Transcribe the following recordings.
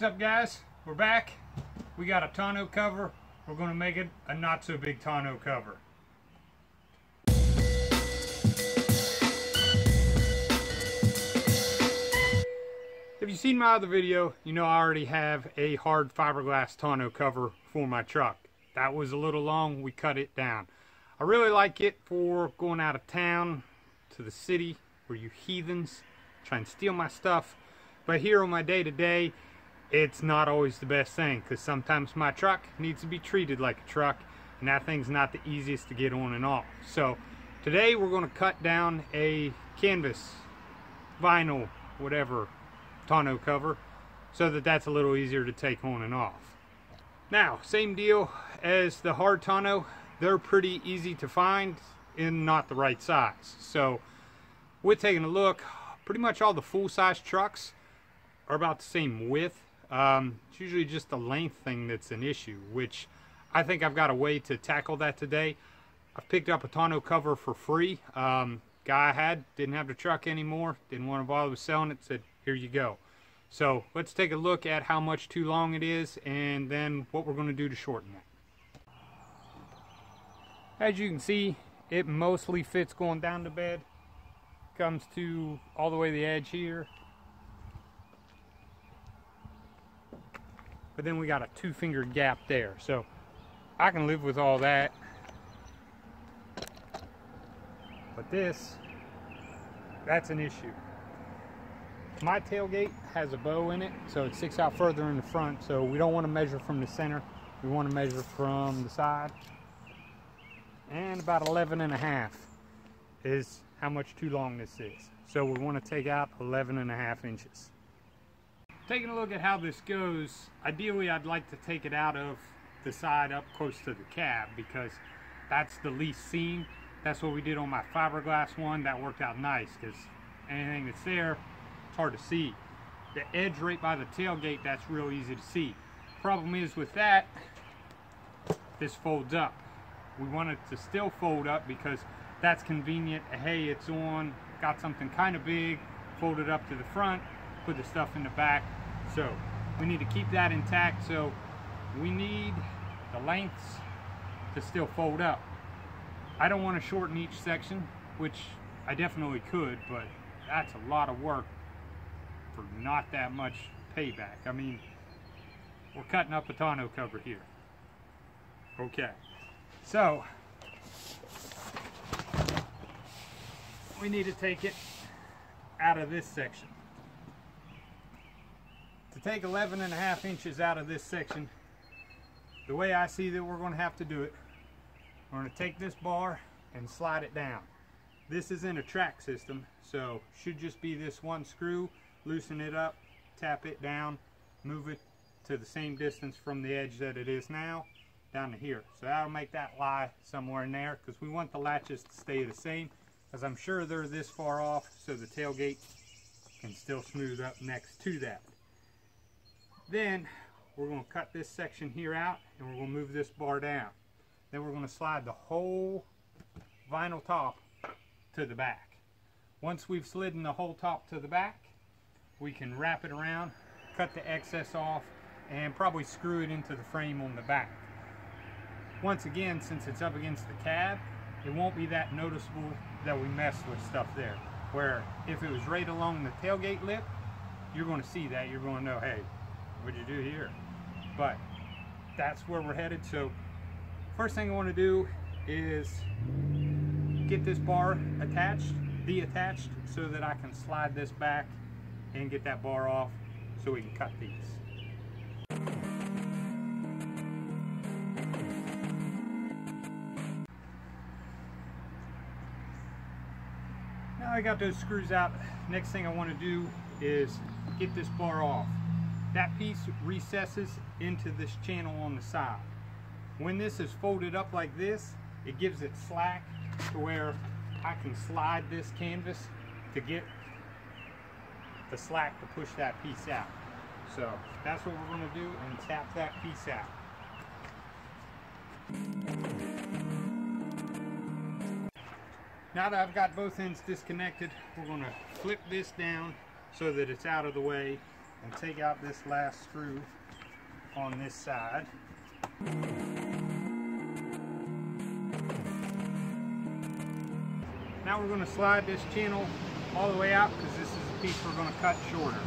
What's up, guys? We're back. We got a tonneau cover. We're going to make it a not so big tonneau cover. If you've seen my other video, you know I already have a hard fiberglass tonneau cover for my truck. That was a little long. We cut it down. I really like it for going out of town to the city where you heathens try and steal my stuff. But here on my day-to-day, it's not always the best thing, because sometimes my truck needs to be treated like a truck, and that thing's not the easiest to get on and off. So today we're going to cut down a canvas, vinyl, whatever, tonneau cover, so that that's a little easier to take on and off. Now, same deal as the hard tonneau, they're pretty easy to find and not the right size. So we're taking a look. Pretty much all the full-size trucks are about the same width. It's usually just the length thing that's an issue, which I think I've got a way to tackle that today. I've picked up a tonneau cover for free. Guy I had didn't have the truck anymore, didn't want to bother with selling it, said here you go. So let's take a look at how much too long it is and then what we're going to do to shorten it. As you can see, it mostly fits going down to bed, comes to all the way to the edge here, but then we got a 2-finger gap there, so I can live with all that. But this, that's an issue. My tailgate has a bow in it, so it sticks out further in the front, so we don't want to measure from the center, we want to measure from the side. And about 11.5 is how much too long this is, so we want to take out 11.5 inches. Taking a look at how this goes, ideally I'd like to take it out of the side up close to the cab, because that's the least seen. That's what we did on my fiberglass one. That worked out nice, because anything that's there, it's hard to see. The edge right by the tailgate, that's real easy to see. Problem is with that, this folds up. We want it to still fold up because that's convenient. Hey, it's on, got something kind of big, fold it up to the front, put the stuff in the back. So we need to keep that intact, so we need the lengths to still fold up. I don't want to shorten each section, which I definitely could, but that's a lot of work for not that much payback. I mean, we're cutting up a tonneau cover here. Okay, so we need to take it out of this section. To take 11.5 inches out of this section, the way I see that we're going to have to do it, we're going to take this bar and slide it down. This is in a track system, so should just be this one screw, loosen it up, tap it down, move it to the same distance from the edge that it is now, down to here. So that'll make that lie somewhere in there, because we want the latches to stay the same, because I'm sure they're this far off, so the tailgate can still smooth up next to that. Then we're going to cut this section here out, and we're going to move this bar down. Then we're going to slide the whole vinyl top to the back. Once we've slidden the whole top to the back, we can wrap it around, cut the excess off, and probably screw it into the frame on the back. Once again, since it's up against the cab, it won't be that noticeable that we messed with stuff there, where if it was right along the tailgate lip, you're going to see that, you're going to know, hey, what'd you do here? But that's where we're headed. So first thing I want to do is get this bar attached, deattached, so that I can slide this back and get that bar off so we can cut these. Now I got those screws out, next thing I want to do is get this bar off. That piece recesses into this channel on the side. When this is folded up like this, it gives it slack to where I can slide this canvas to get the slack to push that piece out. So that's what we're going to do, and tap that piece out. Now that I've got both ends disconnected, we're going to flip this down so that it's out of the way and take out this last screw on this side. Now we're going to slide this channel all the way out because this is the piece we're going to cut shorter.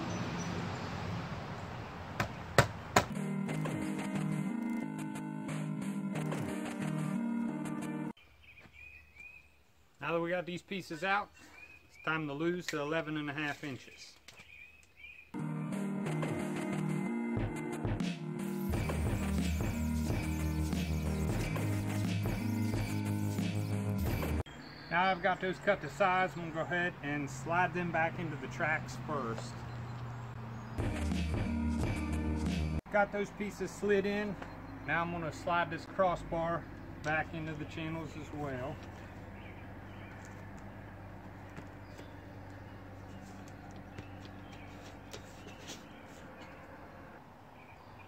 Now that we got these pieces out, it's time to lose the 11.5 inches. Now I've got those cut to size, I'm going to go ahead and slide them back into the tracks first. Got those pieces slid in, now I'm going to slide this crossbar back into the channels as well.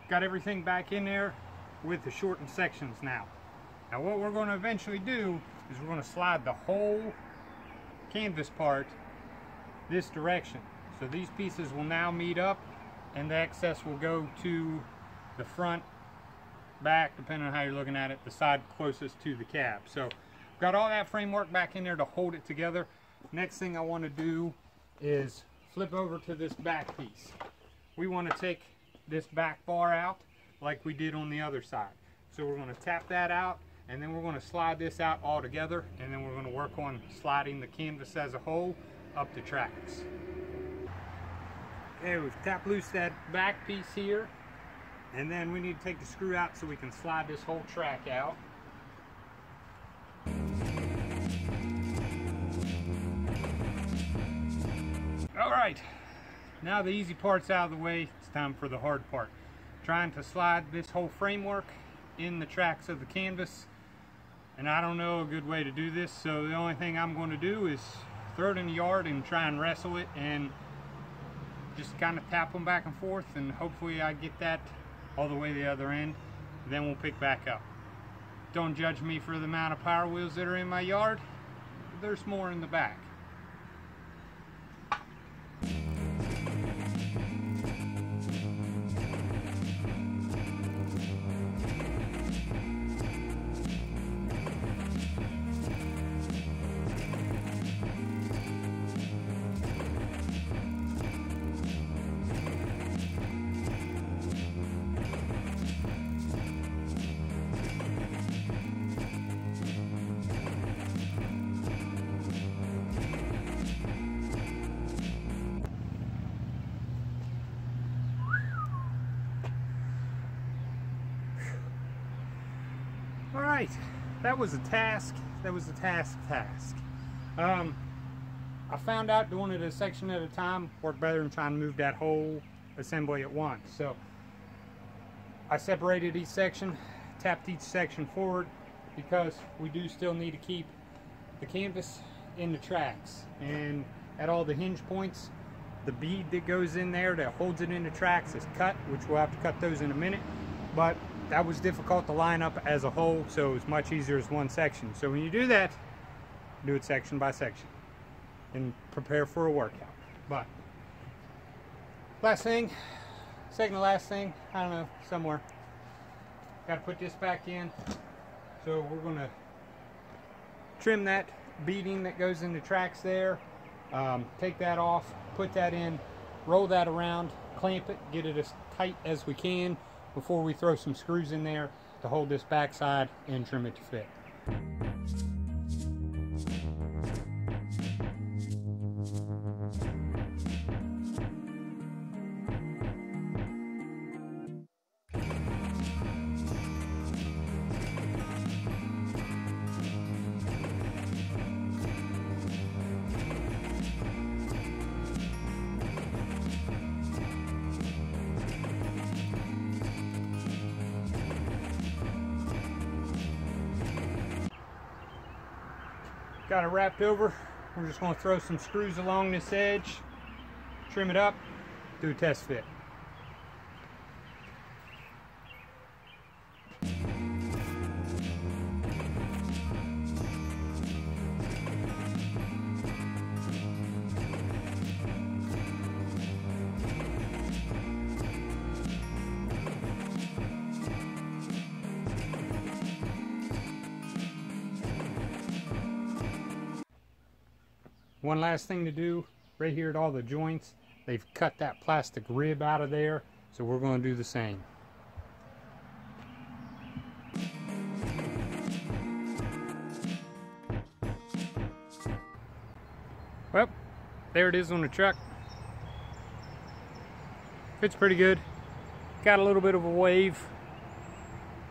Got everything back in there with the shortened sections now. Now what we're going to eventually do is we're going to slide the whole canvas part this direction. So these pieces will now meet up and the excess will go to the front, back, depending on how you're looking at it, the side closest to the cab. So got all that framework back in there to hold it together. Next thing I want to do is flip over to this back piece. We want to take this back bar out like we did on the other side. So we're going to tap that out and then we're going to slide this out all together, and then we're going to work on sliding the canvas as a whole up the tracks. Okay, we've tapped loose that back piece here, and then we need to take the screw out so we can slide this whole track out. Alright, now the easy part's out of the way, it's time for the hard part. Trying to slide this whole framework in the tracks of the canvas, and I don't know a good way to do this, so the only thing I'm going to do is throw it in the yard and try and wrestle it and just kind of tap them back and forth, and hopefully I get that all the way to the other end, then we'll pick back up. Don't judge me for the amount of power wheels that are in my yard, there's more in the back. Alright, that was a task, that was a task. I found out doing it a section at a time worked better than trying to move that whole assembly at once. So I separated each section, tapped each section forward, because we do still need to keep the canvas in the tracks. And at all the hinge points, the bead that goes in there that holds it in the tracks is cut, which we'll have to cut those in a minute. But that was difficult to line up as a whole, so it was much easier as one section. So when you do that, do it section by section and prepare for a workout. But last thing, second to last thing, I don't know, somewhere, got to put this back in. So we're going to trim that beading that goes in the tracks there, take that off, put that in, roll that around, clamp it, get it as tight as we can before we throw some screws in there to hold this backside and trim it to fit. Got it wrapped over. We're just going to throw some screws along this edge, trim it up, do a test fit. One last thing to do, right here at all the joints, they've cut that plastic rib out of there, so we're going to do the same. Well, there it is on the truck. Fits pretty good. Got a little bit of a wave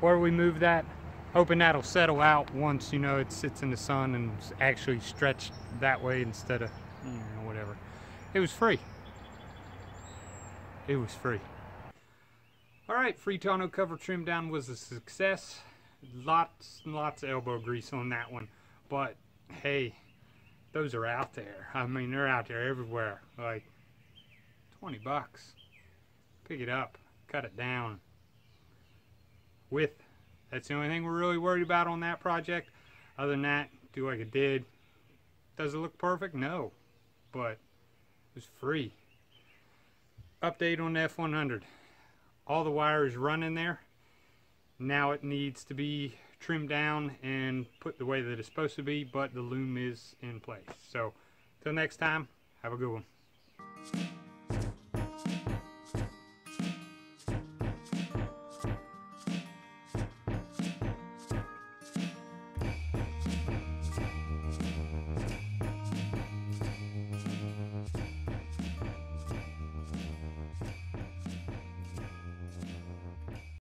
where we move that, hoping that'll settle out once, you know, it sits in the sun and it's actually stretched that way instead of, you know, whatever. It was free. It was free. Alright, free tonneau cover trim down was a success. Lots and lots of elbow grease on that one. But hey, those are out there. I mean, they're out there everywhere. Like, 20 bucks. Pick it up. Cut it down. Width. That's the only thing we're really worried about on that project. Other than that, do like it did. Does it look perfect? No. But it was free. Update on the F100. All the wire is running there. Now it needs to be trimmed down and put the way that it's supposed to be, but the loom is in place. So, till next time, have a good one.